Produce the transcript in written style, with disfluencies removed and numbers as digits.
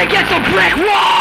it against a brick wall!